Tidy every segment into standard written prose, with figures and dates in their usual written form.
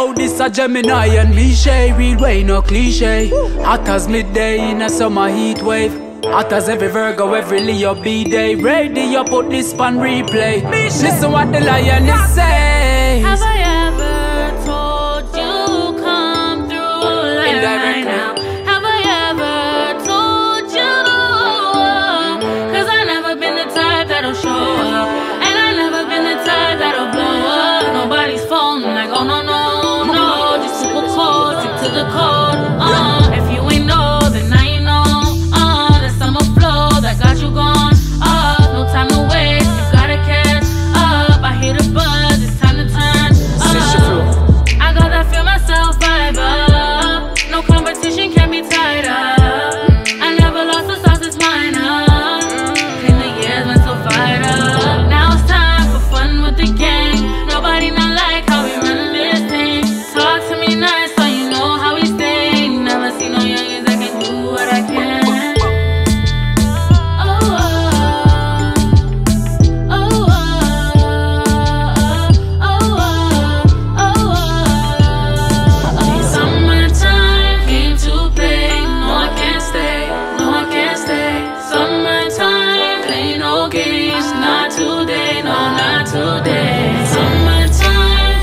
Yo, this a Gemini and Meshae, real way, no cliche. Hot as midday in a summer heat wave. Hot as every Virgo, every Leo B-day. Radio, put this on replay. Meshae. Listen what the lioness says. Have I ever told you come through right now? Have I ever told you? Cause I've never been the type that'll show up, and I've never been the type that'll blow up. Nobody's phone like, oh no, no. To the cold, if you ain't know, then now you know. The summer flow that got you gone. No time to waste, you gotta catch up. I hear the buzz, it's time to turn up. I gotta feel myself vibe up. No competition can be tied up. I never lost the sauce, it's mine up. In the years went so fired up. Now it's time for fun with the gang. Nobody not like how we run this thing. Talk to me nice. Today, no, not today. Summertime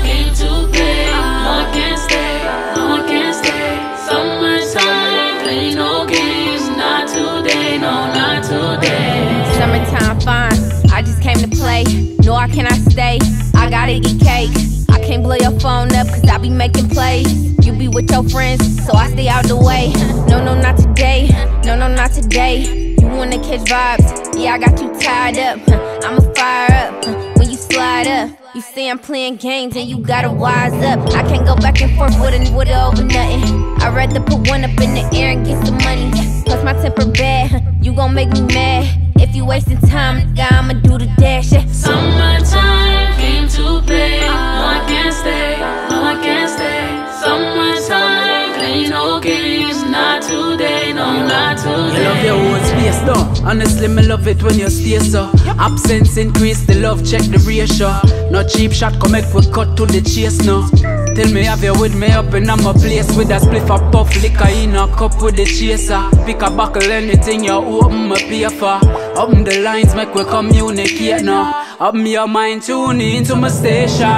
came to play. No, I can't stay. No, I can't stay. Summertime, play no games. Not today, no, not today. Summertime fine, I just came to play. No, I cannot stay. I gotta eat cake. I can't blow your phone up, cause I be making plays. You be with your friends, so I stay out the way. No, no, not today. No, no, not today. You wanna catch vibes, yeah, I got you tied up. I'ma fire up when you slide up. You say I'm playing games and you gotta wise up. I can't go back and forth with a wood over nothing. I'd rather put one up in the air and get some money. Plus my temper bad, you gon' make me mad. If you wasting time, nigga, I'ma do the dash. Yeah. Summertime came to play. No, I can't stay. No, I can't stay. Summertime, play no games. Not today, no, not today. You love your own space, though. Honestly, me love it when you stay so. Absence increase the love, check the ratio. No cheap shot, come make we cut to the chase now. Tell me have you with me up in my place. With a spliff a puff liquor in a cup with the chaser. Pick a buckle, anything you open my paper. Open the lines, make we communicate now. Open your mind, tune into my station.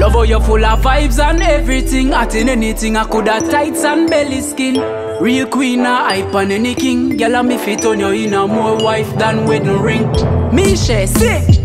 Love how you're full of vibes and everything. At in anything, I could have tights and belly skin. Real queen, I hype and any king. Girl, I me fit on you in a more wife than wedding ring. Meshae, sick.